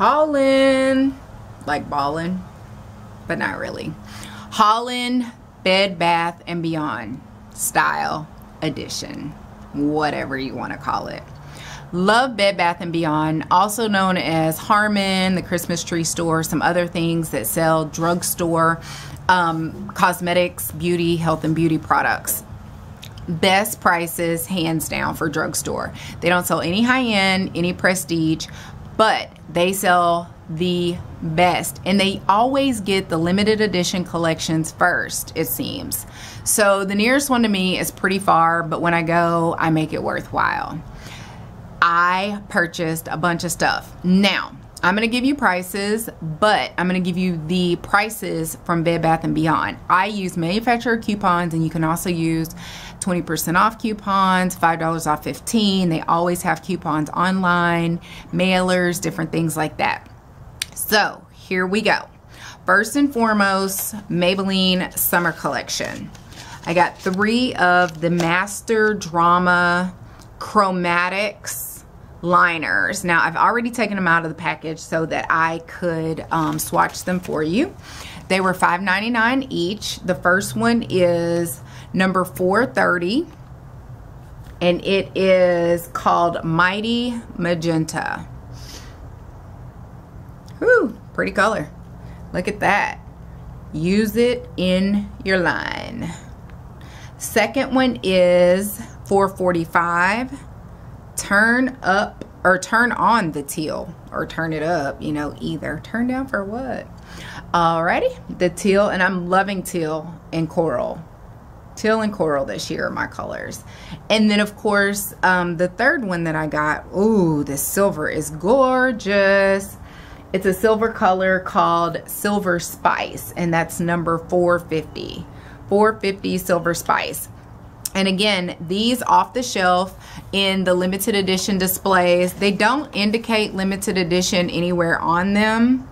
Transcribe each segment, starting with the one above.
Holland, like ballin', but not really. Holland Bed Bath and Beyond Style Edition, whatever you want to call it. Love Bed Bath & Beyond, also known as Harmon, the Christmas tree store, some other things that sell drugstore, cosmetics, beauty, health and beauty products. Best prices, hands down, for drugstore. They don't sell any high-end, any prestige, but they sell the best. And they always get the limited edition collections first, it seems. So the nearest one to me is pretty far, but when I go, I make it worthwhile. I purchased a bunch of stuff. Now, I'm gonna give you prices, but I'm gonna give you the prices from Bed Bath & Beyond. I use manufacturer coupons, and you can also use 20% off coupons, $5 off 15. They always have coupons online, mailers, different things like that. So here we go. First and foremost, Maybelline Summer Collection. I got three of the Master Drama Chromatics liners. Now, I've already taken them out of the package so that I could swatch them for you. They were $5.99 each. The first one is number 430, and it is called Mighty Magenta. Whew, pretty color. Look at that. Use it in your line. Second one is 445. Turn up, or turn on the teal, or turn it up, you know, either. Turn down for what? Alrighty, the teal, and I'm loving teal and coral. Teal and coral this year are my colors. And then, of course, the third one that I got, ooh, this silver is gorgeous. It's a silver color called Silver Spice, and that's number 450. 450 Silver Spice. And again, these off the shelf in the limited edition displays. They don't indicate limited edition anywhere on them,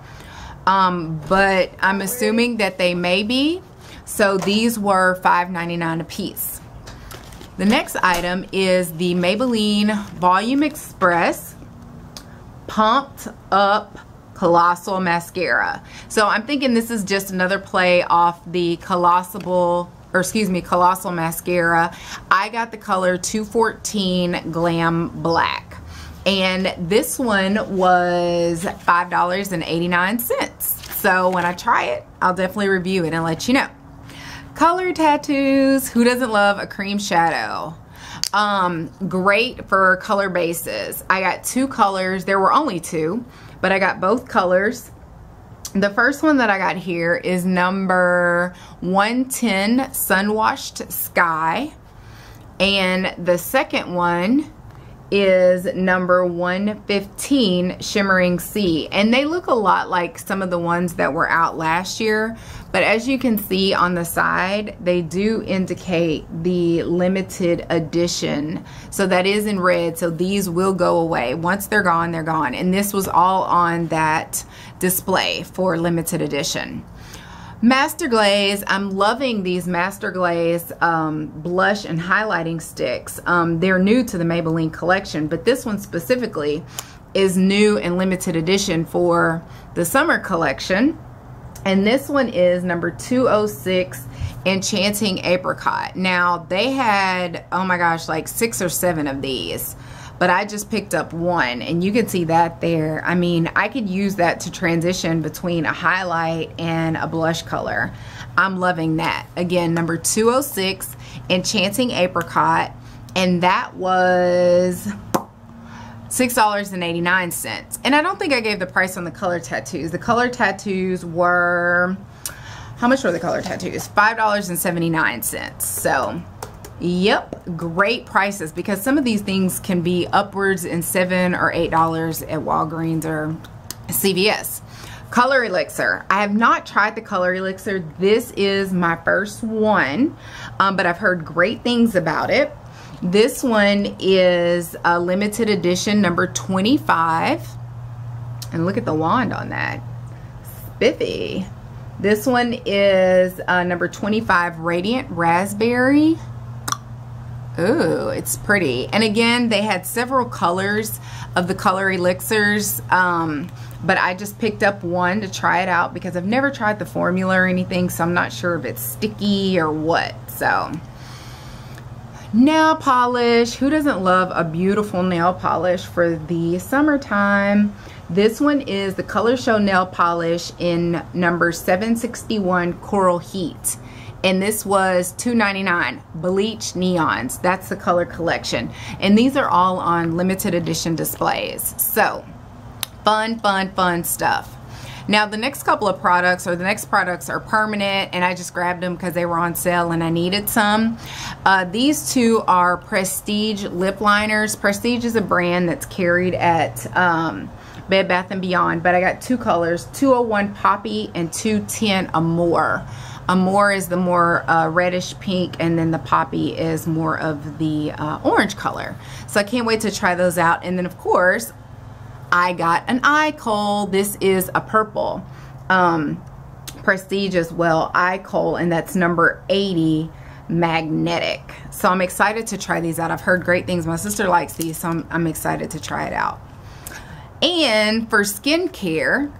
but I'm assuming that they may be. So these were $5.99 a piece. The next item is the Maybelline Volum' Express Pumped Up Colossal Mascara. So I'm thinking this is just another play off the Colossal Mascara. I got the color 214 Glam Black. And this one was $5.89. So when I try it, I'll definitely review it and let you know. Color Tattoos. Who doesn't love a cream shadow? Great for color bases. I got two colors. There were only two, but I got both colors. The first one that I got here is number 110 Sunwashed Sky, and the second one is number 115 Shimmering Sea, and they look a lot like some of the ones that were out last year, but as you can see on the side, they do indicate the limited edition. So that is in red, so these will go away. Once they're gone, they're gone. And this was all on that display for limited edition. Master Glaze. I'm loving these Master Glaze blush and highlighting sticks. They're new to the Maybelline collection, but this one specifically is new and limited edition for the summer collection. And this one is number 206, Enchanting Apricot. Now, they had, oh my gosh, like 6 or 7 of these, but I just picked up one, and you can see that there. I mean, I could use that to transition between a highlight and a blush color. I'm loving that. Again, number 206, Enchanting Apricot, and that was $6.89. And I don't think I gave the price on the Color Tattoos. The Color Tattoos were, how much were the Color Tattoos? $5.79. So, yep, great prices, because some of these things can be upwards in $7 or $8 at Walgreens or CVS. Color Elixir. I have not tried the Color Elixir. This is my first one, but I've heard great things about it. This one is a limited edition, number 25. And look at the wand on that. Spiffy. This one is number 25, Radiant Raspberry. Ooh, it's pretty. And again, they had several colors of the Color Elixirs, but I just picked up one to try it out because I've never tried the formula or anything, so I'm not sure if it's sticky or what. So, nail polish. Who doesn't love a beautiful nail polish for the summertime? This one is the Color Show nail polish in number 761, Coral Heat. And this was $2.99, Bleach Neons. That's the color collection. And these are all on limited edition displays. So, fun, fun, fun stuff. Now, the next couple of products, or the next products, are permanent, and I just grabbed them because they were on sale and I needed some. These two are Prestige lip liners. Prestige is a brand that's carried at Bed Bath & Beyond, but I got two colors, 201 Poppy and 210 Amour. Amour is the more reddish pink, and then the Poppy is more of the orange color. So I can't wait to try those out. And then, of course, I got an eye kohl. This is a purple Prestige as well, eye kohl, and that's number 80, Magnetic. So I'm excited to try these out. I've heard great things. My sister likes these, so I'm excited to try it out. And for skincare,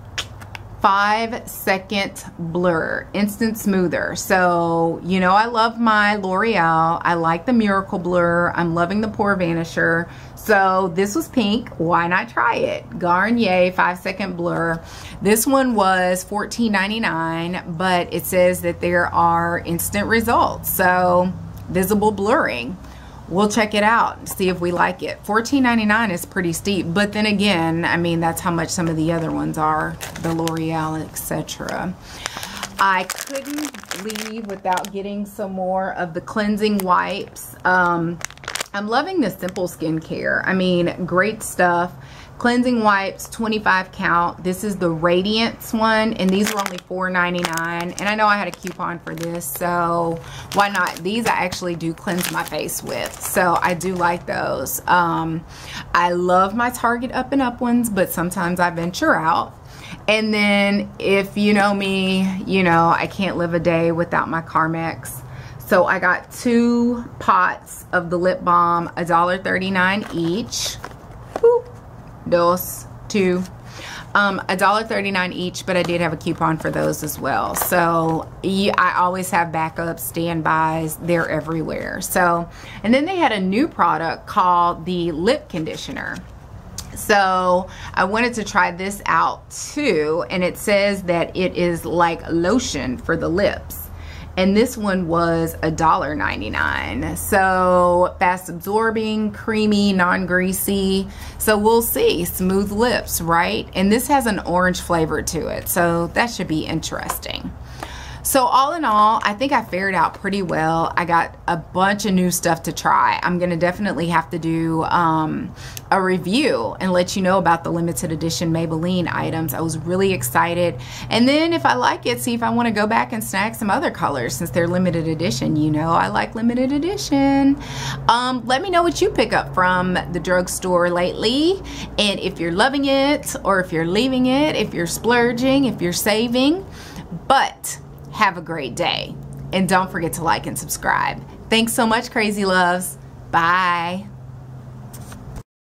5 Second Blur, Instant Smoother. So, you know, I love my L'Oreal. I like the Miracle Blur. I'm loving the Pore Vanisher. So this was pink. Why not try it? Garnier 5 Second Blur. This one was $14.99, but it says that there are instant results. So, visible blurring. We'll check it out and see if we like it. $14.99 is pretty steep, but then again, I mean, that's how much some of the other ones are, the L'Oreal, etc. I couldn't leave without getting some more of the cleansing wipes. I'm loving the Simple skincare. I mean, great stuff. Cleansing wipes, 25 count. This is the Radiance one, and these were only $4.99. And I know I had a coupon for this, so why not? These I actually do cleanse my face with, so I do like those. I love my Target Up and Up ones, but sometimes I venture out. And then if you know me, you know I can't live a day without my Carmex. So I got two pots of the lip balm, $1.39 each. $1.39 each, but I did have a coupon for those as well. So yeah, I always have backups, standbys, they're everywhere. So, and then they had a new product called the Lip Conditioner. So I wanted to try this out too, and it says that it is like lotion for the lips. And this one was $1.99. So fast absorbing, creamy, non-greasy. So we'll see. Smooth lips, right? And this has an orange flavor to it. So that should be interesting. So all in all, I think I fared out pretty well. I got a bunch of new stuff to try. I'm going to definitely have to do a review and let you know about the limited edition Maybelline items. I was really excited. And then if I like it, see if I want to go back and snag some other colors since they're limited edition. You know, I like limited edition. Let me know what you pick up from the drugstore lately. And if you're loving it or if you're leaving it, if you're splurging, if you're saving. But have a great day, and don't forget to like and subscribe. Thanks so much, Crazy Loves. Bye.